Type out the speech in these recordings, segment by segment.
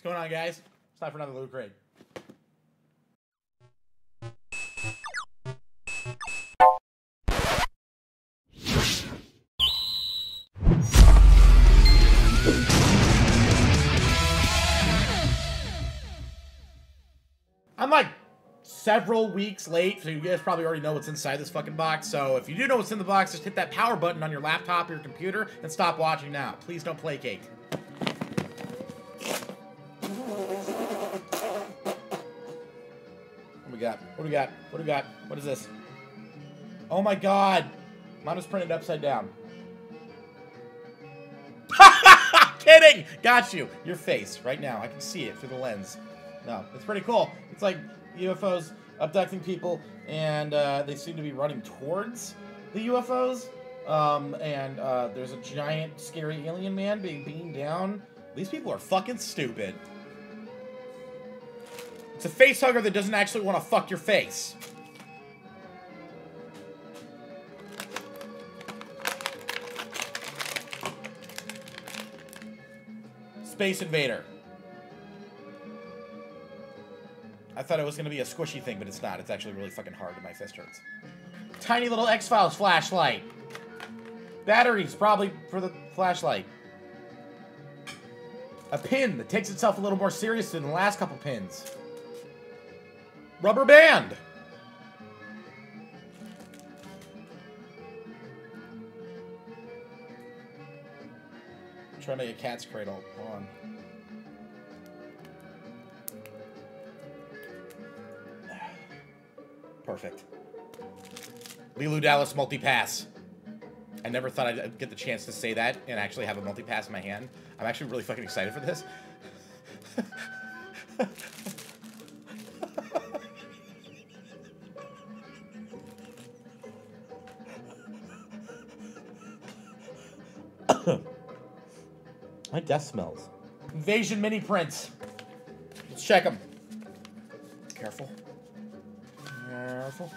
What's going on, guys? It's time for another loot crate. I'm like several weeks late, so you guys probably already know what's inside this fucking box. So if you do know what's in the box, just hit that power button on your laptop or your computer and stop watching now. Please don't placate. What do we got? What do we got? What do we got? What is this? Oh my god! Mine was printed upside down. Kidding! Got you! Your face, right now. I can see it through the lens. No, it's pretty cool. It's like UFOs abducting people, and they seem to be running towards the UFOs. There's a giant, scary alien man being beamed down. These people are fucking stupid. It's a face hugger that doesn't actually want to fuck your face. Space Invader. I thought it was going to be a squishy thing, but it's not. It's actually really fucking hard, and my fist hurts. Tiny little X-Files flashlight. Batteries, probably, for the flashlight. A pin that takes itself a little more seriously than the last couple pins. Rubber band. I'm trying to make a cat's cradle. Hold on. Perfect. Leeloo Dallas multi-pass. I never thought I'd get the chance to say that and actually have a multi-pass in my hand. I'm actually really fucking excited for this. My death smells. Invasion mini prints. Let's check them. Careful. Careful.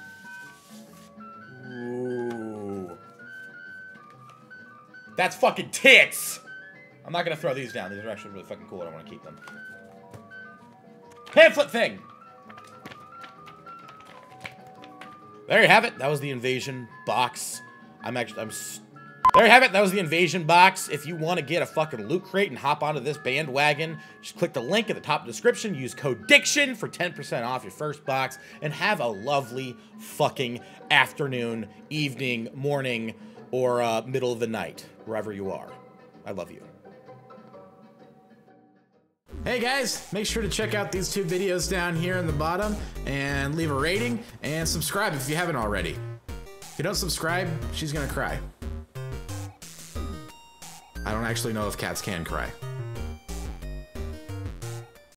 Ooh. That's fucking tits! I'm not gonna throw these down. These are actually really fucking cool. I don't want to keep them. Pamphlet thing! There you have it. That was the invasion box. There you have it. That was the invasion box. If you want to get a fucking loot crate and hop onto this bandwagon, just click the link at the top of the description. Use code DICTION for 10% off your first box. And have a lovely fucking afternoon, evening, morning, or middle of the night, wherever you are. I love you. Hey guys, make sure to check out these two videos down here in the bottom and leave a rating and subscribe if you haven't already. If you don't subscribe, she's gonna cry. I don't actually know if cats can cry.